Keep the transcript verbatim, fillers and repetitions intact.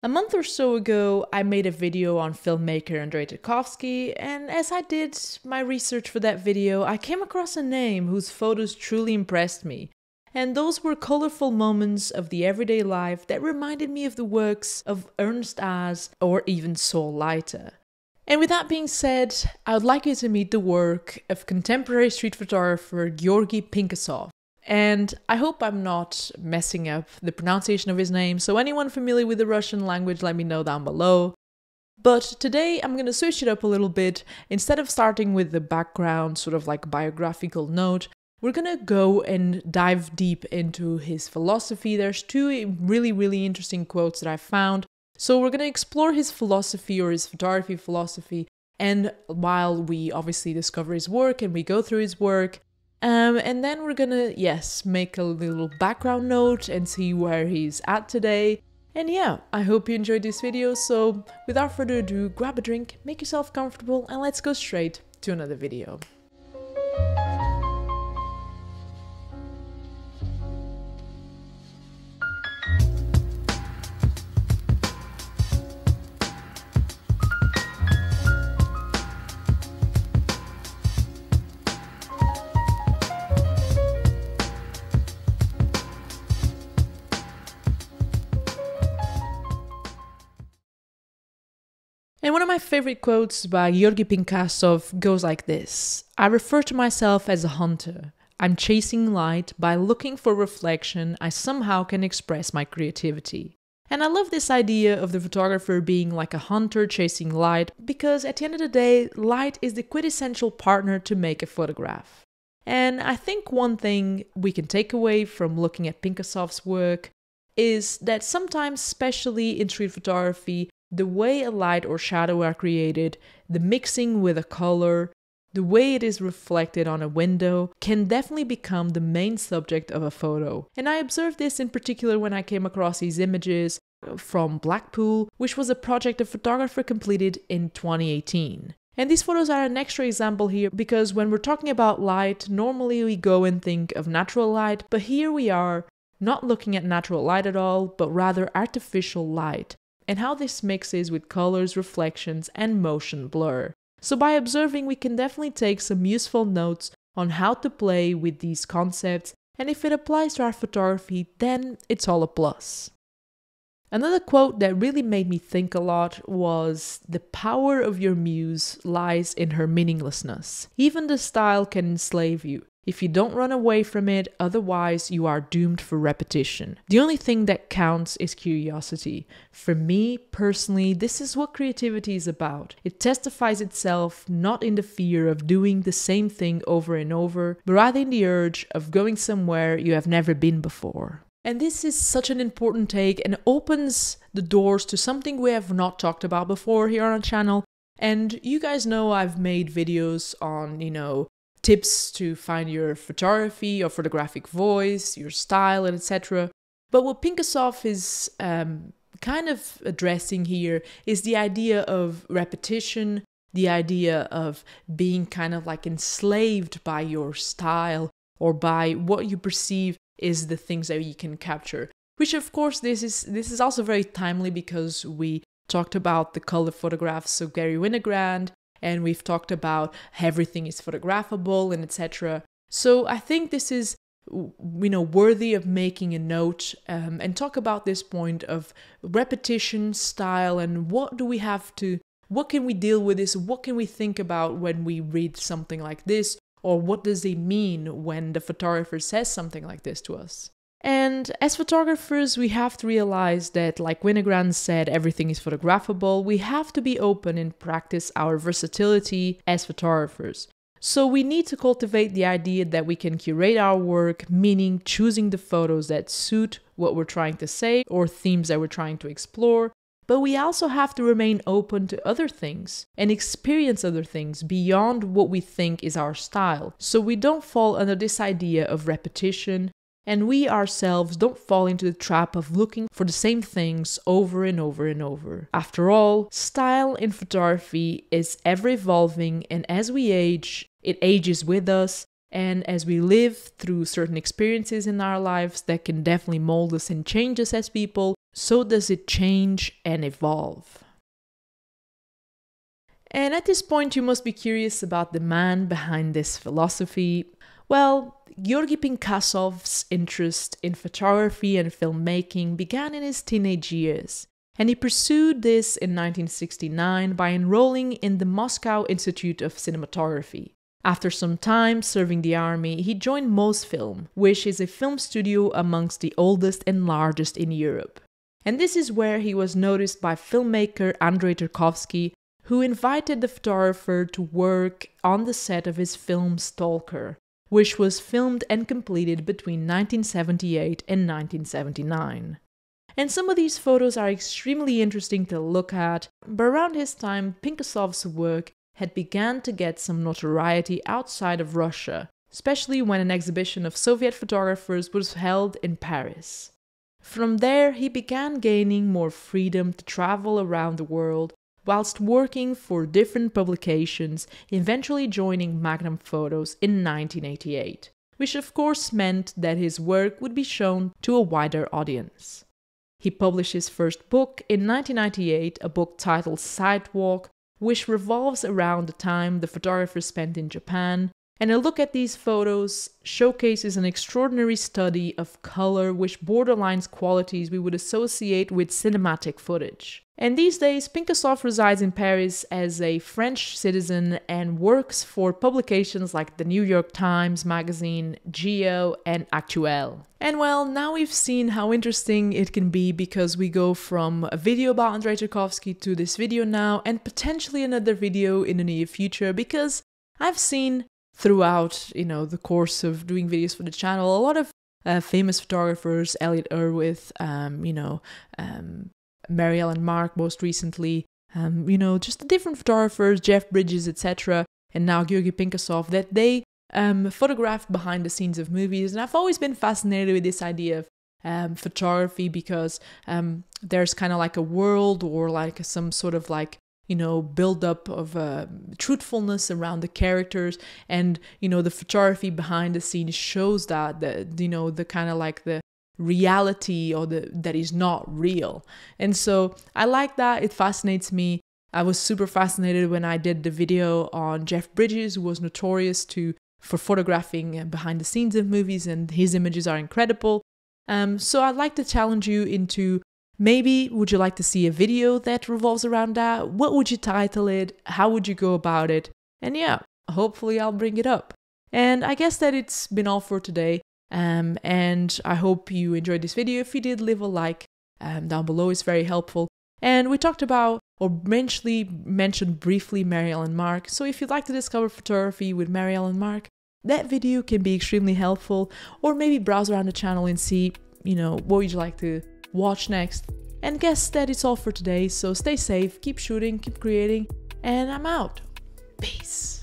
A month or so ago, I made a video on filmmaker Andrei Tarkovsky, and as I did my research for that video, I came across a name whose photos truly impressed me. And those were colorful moments of the everyday life that reminded me of the works of Ernst Haas or even Saul Leiter. And with that being said, I would like you to meet the work of contemporary street photographer Gueorgui Pinkhassov. And I hope I'm not messing up the pronunciation of his name, so anyone familiar with the Russian language, let me know down below. But today I'm going to switch it up a little bit. Instead of starting with the background, sort of like biographical note, we're going to go and dive deep into his philosophy. There's two really, really interesting quotes that I found. So we're going to explore his philosophy, or his photography philosophy, and while we obviously discover his work and we go through his work, Um, and then we're gonna, yes, make a little background note and see where he's at today. And yeah, I hope you enjoyed this video, so without further ado, grab a drink, make yourself comfortable, and let's go straight to another video. And one of my favorite quotes by Gueorgui Pinkhassov goes like this: "I refer to myself as a hunter. I'm chasing light. By looking for reflection, I somehow can express my creativity." And I love this idea of the photographer being like a hunter chasing light, because at the end of the day, light is the quintessential partner to make a photograph. And I think one thing we can take away from looking at Pinkhassov's work is that sometimes, especially in street photography, the way a light or shadow are created, the mixing with a color, the way it is reflected on a window can definitely become the main subject of a photo. And I observed this in particular when I came across these images from Blackpool, which was a project a photographer completed in twenty eighteen. And these photos are an extra example here, because when we're talking about light, normally we go and think of natural light, but here we are not looking at natural light at all, but rather artificial light, and how this mixes with colors, reflections, and motion blur. So by observing, we can definitely take some useful notes on how to play with these concepts, and if it applies to our photography, then it's all a plus. Another quote that really made me think a lot was, "The power of your muse lies in her meaninglessness. Even the style can enslave you. If you don't run away from it, otherwise you are doomed for repetition. The only thing that counts is curiosity. For me, personally, this is what creativity is about. It testifies itself not in the fear of doing the same thing over and over, but rather in the urge of going somewhere you have never been before." And this is such an important take, and opens the doors to something we have not talked about before here on the channel. And you guys know I've made videos on, you know, tips to find your photography or photographic voice, your style, and et cetera. But what Pinkhassov is um, kind of addressing here is the idea of repetition, the idea of being kind of like enslaved by your style or by what you perceive is the things that you can capture. Which, of course, this is this is also very timely, because we talked about the color photographs of Gary Winogrand, and we've talked about everything is photographable and et cetera. So I think this is, you know, worthy of making a note um, and talk about this point of repetition, style, and what do we have to, what can we deal with this, what can we think about when we read something like this, or what does it mean when the photographer says something like this to us. And as photographers, we have to realize that, like Winogrand said, everything is photographable. We have to be open and practice our versatility as photographers. So we need to cultivate the idea that we can curate our work, meaning choosing the photos that suit what we're trying to say or themes that we're trying to explore. But we also have to remain open to other things and experience other things beyond what we think is our style, so we don't fall under this idea of repetition, and we ourselves don't fall into the trap of looking for the same things over and over and over. After all, style in photography is ever-evolving, and as we age, it ages with us, and as we live through certain experiences in our lives, that can definitely mold us and change us as people. so does it change and evolve. And at this point, you must be curious about the man behind this philosophy. Well, Gueorgui Pinkhassov's interest in photography and filmmaking began in his teenage years, and he pursued this in nineteen sixty-nine by enrolling in the Moscow Institute of Cinematography. After some time serving the army, he joined Mosfilm, which is a film studio amongst the oldest and largest in Europe. And this is where he was noticed by filmmaker Andrei Tarkovsky, who invited the photographer to work on the set of his film Stalker, which was filmed and completed between nineteen seventy-eight and nineteen seventy-nine. And some of these photos are extremely interesting to look at, but around his time, Pinkhassov's work had begun to get some notoriety outside of Russia, especially when an exhibition of Soviet photographers was held in Paris. From there, he began gaining more freedom to travel around the world, whilst working for different publications, eventually joining Magnum Photos in nineteen eighty-eight, which of course meant that his work would be shown to a wider audience. He published his first book in nineteen ninety-eight, a book titled Sidewalk, which revolves around the time the photographer spent in Japan, and a look at these photos showcases an extraordinary study of color which borderlines qualities we would associate with cinematic footage. And these days, Pinkhassov resides in Paris as a French citizen and works for publications like the New York Times magazine, Geo, and Actuel. And well, now we've seen how interesting it can be, because we go from a video about Andrei Tarkovsky to this video now, and potentially another video in the near future, because I've seen throughout, you know, the course of doing videos for the channel, a lot of uh, famous photographers, Elliot Erwitt, um, you know, um, Mary Ellen Mark most recently, um, you know, just the different photographers, Jeff Bridges, et cetera, and now Gueorgui Pinkhassov, that they um, photographed behind the scenes of movies. And I've always been fascinated with this idea of um, photography, because um, there's kind of like a world, or like some sort of like, you know, build-up of uh, truthfulness around the characters, and, you know, the photography behind the scenes shows that, the, you know, the kind of like the reality, or the that is not real. And so I like that, it fascinates me. I was super fascinated when I did the video on Jeff Bridges, who was notorious to for photographing behind the scenes of movies, and his images are incredible. Um, so I'd like to challenge you into, maybe would you like to see a video that revolves around that? What would you title it? How would you go about it? And yeah, hopefully I'll bring it up. And I guess that it's been all for today. Um, and I hope you enjoyed this video. If you did, leave a like um, down below. It's very helpful. And we talked about, or mentioned briefly, Mary Ellen Mark. So if you'd like to discover photography with Mary Ellen Mark, that video can be extremely helpful. Or maybe browse around the channel and see, you know, what would you like to watch next. And guess that it's all for today, so stay safe, keep shooting, keep creating, and I'm out. Peace.